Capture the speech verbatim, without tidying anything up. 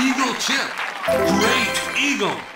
Eagle Chip. Great Eagle.